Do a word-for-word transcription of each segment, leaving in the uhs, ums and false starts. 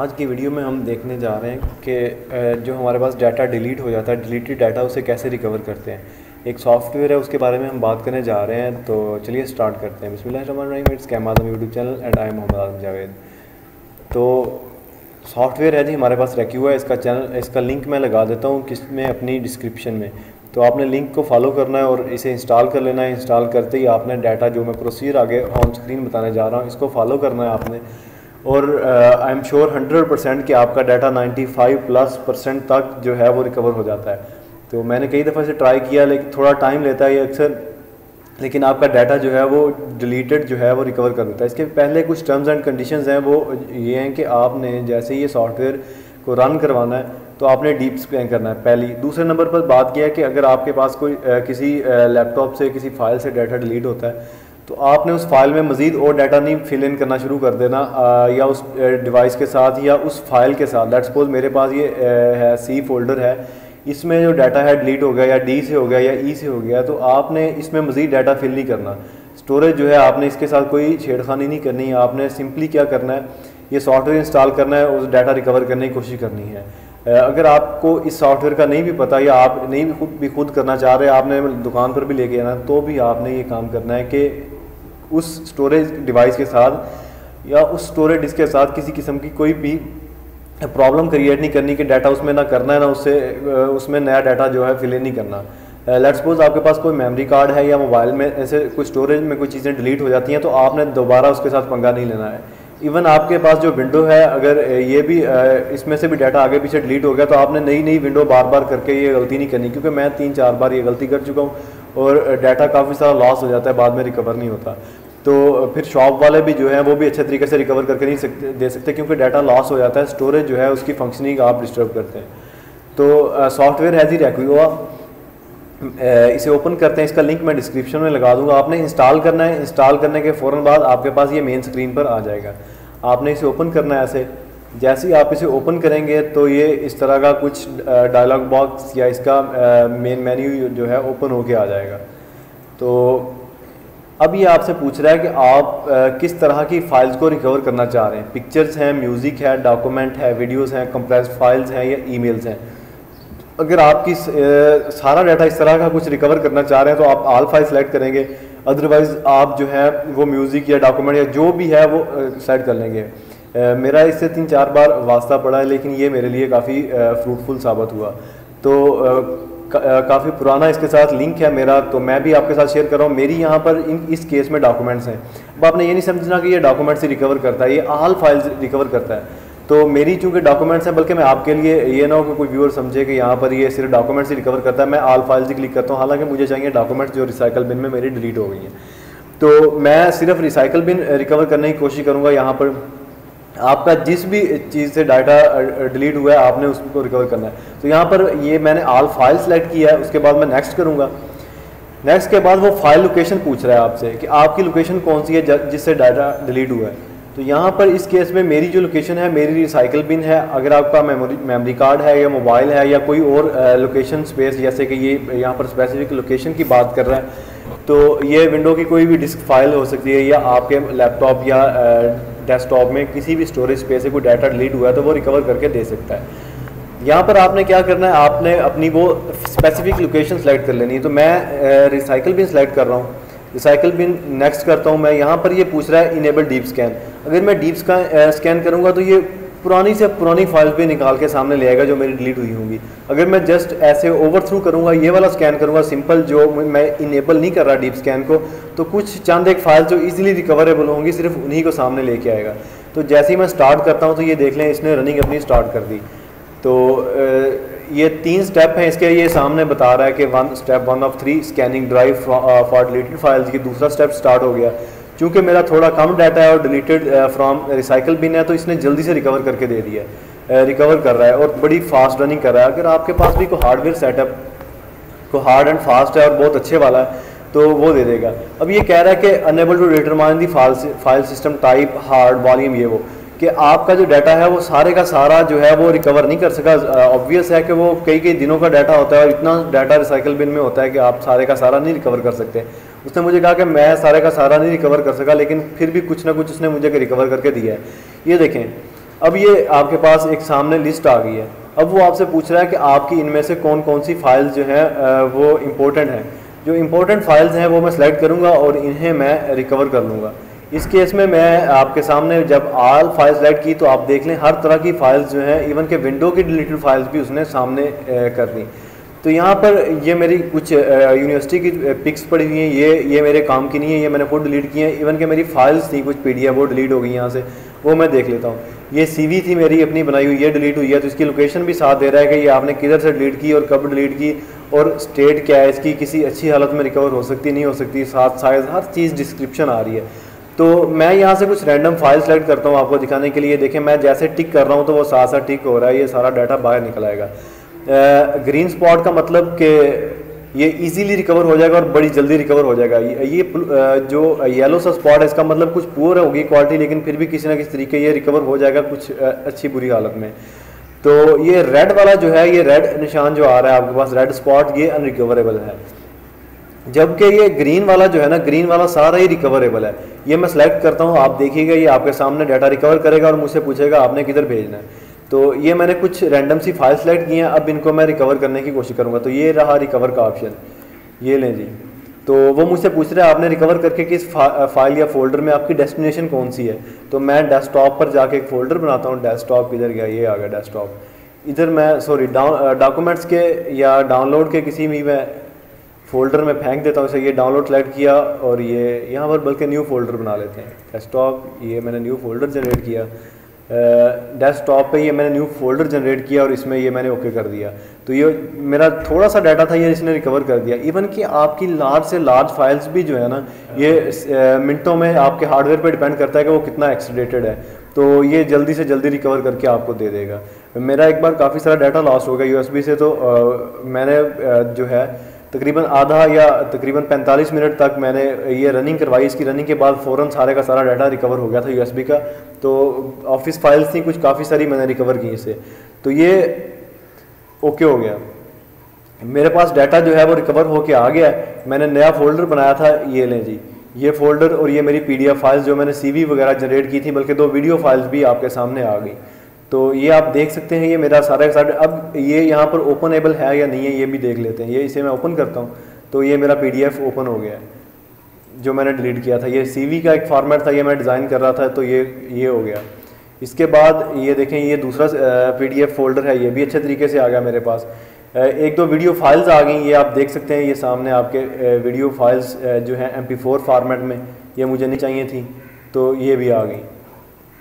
आज की वीडियो में हम देखने जा रहे हैं कि जो हमारे पास डाटा डिलीट हो जाता है, डिलीटेड डाटा उसे कैसे रिकवर करते हैं। एक सॉफ्टवेयर है, उसके बारे में हम बात करने जा रहे हैं। तो चलिए स्टार्ट करते हैं। बिस्मिल्लाहिर्रहमानिर्रहीम, it's cam Azam YouTube channel and I am Mohammad Azam Javed. तो सॉफ्टवेयर है जी हमारे पास रेक्यूवा, इसका चैनल इसका लिंक मैं लगा देता हूँ किस में अपनी डिस्क्रिप्शन में। तो आपने लिंक को फॉलो करना है और इसे इंस्टॉल कर लेना है। इंस्टॉल करते ही आपने डाटा, जो मैं प्रोसीजर आगे ऑन स्क्रीन बताने जा रहा हूँ, इसको फॉलो करना है आपने। और I am sure hundred percent कि आपका data ninety five plus percent तक जो है वो रिकवर हो जाता है। तो मैंने कई दफ़ा से ट्राई किया, लेकिन थोड़ा टाइम लेता है ये अक्सर, लेकिन आपका डाटा जो है वो डिलीटेड जो है वो रिकवर कर देता है। इसके पहले कुछ टर्म्स एंड कंडीशंस हैं, वो ये हैं कि आपने जैसे ये सॉफ्टवेयर को रन करवाना है तो आपने डीप स्कैन करना है पहली। दूसरे नंबर पर बात किया है कि अगर आपके पास कोई आ, किसी लैपटॉप से किसी फाइल से डाटा डिलीट होता है तो आपने उस फाइल में मज़ीद और डाटा नहीं फिल इन करना शुरू कर देना, आ, या उस डिवाइस के साथ या उस फाइल के साथ। लेट्स सपोज मेरे पास ये है सी फोल्डर है, इसमें जो डाटा है डिलीट हो गया या डी से हो गया या ई से हो गया, तो आपने इसमें मज़ीद डाटा फिल नहीं करना। स्टोरेज जो है आपने इसके साथ कोई छेड़खानी नहीं करनी है। आपने सिंपली क्या करना है, ये सॉफ्टवेयर इंस्टॉल करना है और डाटा रिकवर करने की कोशिश करनी है। अगर आपको इस सॉफ्टवेयर का नहीं भी पता या आप नहीं भी खुद भी खुद करना चाह रहे, आपने दुकान पर भी लेके जाना, तो भी आपने ये काम करना है कि उस स्टोरेज डिवाइस के साथ या उस स्टोरेज डिस्क के साथ किसी किस्म की कोई भी प्रॉब्लम क्रिएट नहीं करनी कि डाटा उसमें ना करना है ना उससे उसमें नया डाटा जो है फिल नहीं करना। लेट्स सपोज आपके पास कोई मेमोरी कार्ड है या मोबाइल में ऐसे कोई स्टोरेज में कोई चीज़ें डिलीट हो जाती हैं, तो आपने दोबारा उसके साथ पंगा नहीं लेना है। इवन आपके पास जो विंडो है, अगर ये भी इसमें से भी डाटा आगे पीछे डिलीट हो गया, तो आपने नई नई विंडो बार बार करके ये गलती नहीं करनी, क्योंकि मैं तीन चार बार ये गलती कर चुका हूँ और डाटा काफ़ी सारा लॉस हो जाता है, बाद में रिकवर नहीं होता। तो फिर शॉप वाले भी जो हैं वो भी अच्छे तरीके से रिकवर करके नहीं सकते दे सकते, क्योंकि डाटा लॉस हो जाता है, स्टोरेज जो है उसकी फंक्शनिंग आप डिस्टर्ब करते हैं। तो सॉफ्टवेयर है जी रेक्यूवा, इसे ओपन करते हैं। इसका लिंक मैं डिस्क्रिप्शन में लगा दूंगा। आपने इंस्टॉल करना है, इंस्टॉल करने के फ़ौरन बाद आपके पास ये मेन स्क्रीन पर आ जाएगा। आपने इसे ओपन करना है ऐसे। जैसे ही आप इसे ओपन करेंगे तो ये इस तरह का कुछ डायलॉग बॉक्स या इसका मेन मेन्यू जो है ओपन होके आ जाएगा। तो अब ये आपसे पूछ रहा है कि आप आ, किस तरह की फ़ाइल्स को रिकवर करना चाह रहे हैं। पिक्चर्स हैं, म्यूज़िक है, डॉक्यूमेंट है, वीडियोस हैं, कंप्रेस्ड फाइल्स हैं या ईमेल्स हैं। अगर आपकी सारा डाटा इस तरह का कुछ रिकवर करना चाह रहे हैं तो आप आल फाइल सेलेक्ट करेंगे, अदरवाइज़ आप जो है वो म्यूज़िक या डॉक्यूमेंट या जो भी है वो सेलेक्ट कर लेंगे। आ, मेरा इससे तीन चार बार वास्ता पड़ा है, लेकिन ये मेरे लिए काफ़ी फ्रूटफुल साबित हुआ। तो आ, काफ़ी पुराना इसके साथ लिंक है मेरा, तो मैं भी आपके साथ शेयर कर रहा हूँ। मेरी यहाँ पर इन इस केस में डॉक्यूमेंट्स हैं। अब आपने ये नहीं समझना कि ये डॉक्यूमेंट से रिकवर करता है, ये आल फाइल्स रिकवर करता है। तो मेरी चूँकि डॉक्यूमेंट्स हैं, बल्कि मैं आपके लिए ये ना हो कि कोई व्यूअर समझे कि यहाँ पर ये सिर्फ डॉक्यूमेंट से रिकवर करता है। मैं आल फाइल्स ही क्लिक करता हूँ, हालाँकि मुझे चाहिए डॉक्यूमेंट्स जो रिसाइकल बिन में मेरी डिलीट हो गई हैं। तो मैं सिर्फ रिसाइकल बिन रिकवर करने की कोशिश करूँगा। यहाँ पर आपका जिस भी चीज़ से डाटा डिलीट हुआ है आपने उसको रिकवर करना है। तो यहाँ पर ये मैंने आल फाइल सेलेक्ट किया है, उसके बाद मैं नेक्स्ट करूँगा। नेक्स्ट के बाद वो फाइल लोकेशन पूछ रहा है आपसे कि आपकी लोकेशन कौन सी है जिससे डाटा डिलीट हुआ है। तो यहाँ पर इस केस में मेरी जो लोकेशन है मेरी रिसाइकिल बिन है। अगर आपका मेमोरी मेमोरी कार्ड है या मोबाइल है या कोई और लोकेशन स्पेस, जैसे कि ये यहाँ पर स्पेसिफिक लोकेशन की बात कर रहा है, तो ये विंडो की कोई भी डिस्क फाइल हो सकती है या आपके लैपटॉप या डेस्कटॉप में किसी भी स्टोरेज स्पेस से कोई डाटा डिलीट हुआ है तो वो रिकवर करके दे सकता है। यहाँ पर आपने क्या करना है, आपने अपनी वो स्पेसिफिक लोकेशन सेलेक्ट कर लेनी है। तो मैं रिसाइकिल बिन सेलेक्ट कर रहा हूँ, रिसाइकिल बिन नेक्स्ट करता हूँ मैं। यहाँ पर ये यह पूछ रहा है इनेबल डीप स्कैन। अगर मैं डीप स्कैन करूँगा तो ये पुरानी से पुरानी फाइल भी निकाल के सामने ले आएगा जो मेरी डिलीट हुई होंगी। अगर मैं जस्ट ऐसे ओवर थ्रू करूँगा, ये वाला स्कैन करूँगा सिंपल, जो मैं इनेबल नहीं कर रहा डीप स्कैन को, तो कुछ चंद एक फाइल जो इजीली रिकवरेबल होंगी सिर्फ उन्हीं को सामने लेके आएगा। तो जैसे ही मैं स्टार्ट करता हूँ तो ये देख लें इसने रनिंग अपनी स्टार्ट कर दी। तो ये तीन स्टेप हैं इसके, ये सामने बता रहा है कि one step one of three scanning drive for deleted files, की दूसरा स्टेप स्टार्ट हो गया। क्योंकि मेरा थोड़ा कम डाटा है और डिलीटेड फ्रॉम रिसाइकल बिन है, तो इसने जल्दी से रिकवर करके दे दिया है, रिकवर कर रहा है और बड़ी फास्ट रनिंग कर रहा है। अगर आपके पास भी कोई हार्डवेयर सेटअप को हार्ड एंड फास्ट है और बहुत अच्छे वाला है तो वो दे देगा। अब ये कह रहा है कि unable to determine the file system type hard volume, ये वो कि आपका जो डाटा है वो सारे का सारा जो है वो रिकवर नहीं कर सका। ऑब्वियस है कि वो कई कई दिनों का डाटा होता है और इतना डाटा रिसाइकल बिन में होता है कि आप सारे का सारा नहीं रिकवर कर सकते। उसने मुझे कहा कि मैं सारे का सारा नहीं रिकवर कर सका, लेकिन फिर भी कुछ ना कुछ उसने मुझे रिकवर करके दिया है। ये देखें अब ये आपके पास एक सामने लिस्ट आ गई है। अब वो आपसे पूछ रहा है कि आपकी इनमें से कौन कौन सी फाइल्स जो हैं वो इम्पोर्टेंट हैं। जो इम्पोर्टेंट फाइल्स हैं वो मैं सेलेक्ट करूँगा और इन्हें मैं रिकवर कर लूँगा। इस केस में मैं आपके सामने जब आल फाइल्स सेलेक्ट की तो आप देख लें हर तरह की फाइल्स जो हैं, इवन के विंडो की डिलीटेड फाइल्स भी उसने सामने कर दी। तो यहाँ पर ये मेरी कुछ यूनिवर्सिटी की पिक्स पड़ी हुई हैं, ये ये मेरे काम की नहीं है, ये मैंने खुद डिलीट की हैं। इवन के मेरी फाइल्स थी कुछ पीडीएफ वो डिलीट हो गई यहाँ से, वो मैं देख लेता हूँ। ये सीवी थी मेरी अपनी बनाई हुई, ये डिलीट हुई है, तो इसकी लोकेशन भी साथ दे रहा है कि ये आपने किधर से डिलीट की और कब डिलीट की और स्टेट क्या है इसकी, किसी अच्छी हालत में रिकवर हो सकती नहीं हो सकती, साथ साइज हर चीज़ डिस्क्रिप्शन आ रही है। तो मैं यहाँ से कुछ रैंडम फाइल सेलेक्ट करता हूँ आपको दिखाने के लिए। देखें मैं जैसे टिक कर रहा हूँ तो वो साथ साथ टिक हो रहा है, ये सारा डाटा बाहर निकल आएगा। ग्रीन स्पॉट का मतलब कि ये इजीली रिकवर हो जाएगा और बड़ी जल्दी रिकवर हो जाएगा। ये, ये uh, जो येलो सा स्पॉट है इसका मतलब कुछ पुअर होगी क्वालिटी, लेकिन फिर भी किसी ना किसी तरीके ये रिकवर हो जाएगा कुछ uh, अच्छी बुरी हालत में। तो ये रेड वाला जो है, ये रेड निशान जो आ रहा है आपके पास, रेड स्पॉट, ये अनरिकवरेबल है। जबकि ये ग्रीन वाला जो है ना, ग्रीन वाला सारा ही रिकवरेबल है। ये मैं सेलेक्ट करता हूँ, आप देखिएगा ये आपके सामने डाटा रिकवर करेगा और मुझसे पूछेगा आपने किधर भेजना है। तो ये मैंने कुछ रैंडम सी फाइल सेलेक्ट की हैं, अब इनको मैं रिकवर करने की कोशिश करूँगा। तो ये रहा रिकवर का ऑप्शन, ये लें जी। तो वो मुझसे पूछ रहा है आपने रिकवर करके किस फा, फाइल या फोल्डर में, आपकी डेस्टिनेशन कौन सी है। तो मैं डेस्कटॉप पर जाके एक फ़ोल्डर बनाता हूँ। डेस्कटॉप किधर गया, ये आ गया डेस्कटॉप। इधर मैं सॉरी डाउन डॉक्यूमेंट्स के या डाउनलोड के किसी भी मैं फ़ोल्डर में फेंक देता हूँ इसे। ये डाउनलोड सेलेक्ट किया और ये यहाँ पर बल्कि न्यू फोल्डर बना लेते हैं डेस्कटॉप। ये मैंने न्यू फोल्डर जनरेट किया डेस्कटॉप पे, ये मैंने न्यू फोल्डर जनरेट किया और इसमें ये मैंने ओके कर दिया। तो ये मेरा थोड़ा सा डाटा था, ये इसने रिकवर कर दिया। इवन कि आपकी लार्ज से लार्ज फाइल्स भी जो है ना, ये मिनटों में आपके हार्डवेयर पर डिपेंड करता है कि वो कितना एक्सीडेटेड है, तो ये जल्दी से जल्दी रिकवर करके आपको दे देगा। मेरा एक बार काफ़ी सारा डाटा लॉस हो गया यूएसबी से, तो आ, मैंने आ, जो है तकरीबन आधा या तकरीबन पैंतालीस मिनट तक मैंने ये रनिंग करवाई। इसकी रनिंग के बाद फ़ौरन सारे का सारा डाटा रिकवर हो गया था यूएसबी का। तो ऑफिस फाइल्स थी कुछ काफ़ी सारी, मैंने रिकवर की इससे। तो ये ओके हो गया, मेरे पास डाटा जो है वो रिकवर होके आ गया। मैंने नया फोल्डर बनाया था, ये लें जी, ये फोल्डर, और ये मेरी पीडीएफ फाइल्स जो मैंने सीवी वगैरह जनरेट की थी, बल्कि दो वीडियो फाइल्स भी आपके सामने आ गई। तो ये आप देख सकते हैं, ये मेरा सारा का सारा। अब ये यहाँ पर ओपनेबल है या नहीं है ये भी देख लेते हैं। ये इसे मैं ओपन करता हूँ तो ये मेरा पीडीएफ ओपन हो गया है जो मैंने डिलीट किया था। ये सीवी का एक फॉर्मेट था, ये मैं डिज़ाइन कर रहा था, तो ये ये हो गया। इसके बाद ये देखें, ये दूसरा पीडीएफ फोल्डर है, ये भी अच्छे तरीके से आ गया मेरे पास। एक दो वीडियो फाइल्स आ गई, ये आप देख सकते हैं, ये सामने आपके वीडियो फाइल्स जो हैं एम पी फोर फॉर्मेट में, ये मुझे नहीं चाहिए थी, तो ये भी आ गई।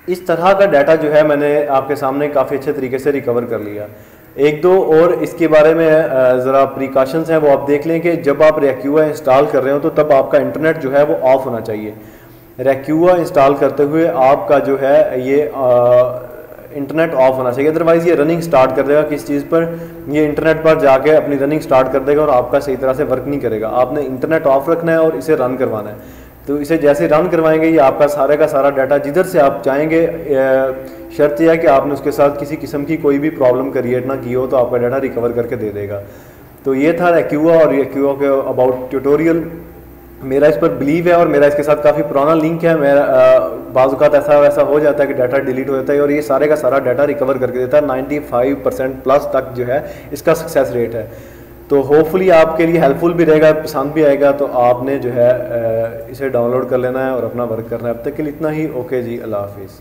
इस तरह का डाटा जो है मैंने आपके सामने काफ़ी अच्छे तरीके से रिकवर कर लिया। एक दो और इसके बारे में ज़रा प्रिकॉशंस हैं, वो आप देख लें कि जब आप रेक्यूवा इंस्टॉल कर रहे हो तो तब आपका इंटरनेट जो है वो ऑफ होना चाहिए। रेक्यूवा इंस्टॉल करते हुए आपका जो है ये आ, इंटरनेट ऑफ होना चाहिए, अदरवाइज़ ये रनिंग स्टार्ट कर देगा किस चीज़ पर, ये इंटरनेट पर जाके अपनी रनिंग स्टार्ट कर देगा और आपका सही तरह से वर्क नहीं करेगा। आपने इंटरनेट ऑफ रखना है और इसे रन करवाना है। तो इसे जैसे रन करवाएंगे ये आपका सारे का सारा डाटा जिधर से आप चाहेंगे, शर्त यह है कि आपने उसके साथ किसी किस्म की कोई भी प्रॉब्लम क्रिएट ना की हो, तो आपका डाटा रिकवर करके दे देगा। तो ये था रेक्यूवा और रेक्यूवा के अबाउट ट्यूटोरियल। मेरा इस पर बिलीव है और मेरा इसके साथ काफ़ी पुराना लिंक है। मेरा बाज़ औक़ात ऐसा वैसा हो जाता है कि डाटा डिलीट हो जाता है और ये सारे का सारा डाटा रिकवर करके देता है। नाइन्टी फाइव परसेंट प्लस तक जो है इसका सक्सेस रेट है। तो होपफुली आपके लिए हेल्पफुल भी रहेगा, पसंद भी आएगा। तो आपने जो है इसे डाउनलोड कर लेना है और अपना वर्क करना है। अब तक के लिए इतना ही। ओके जी, अल्लाह हाफिज़।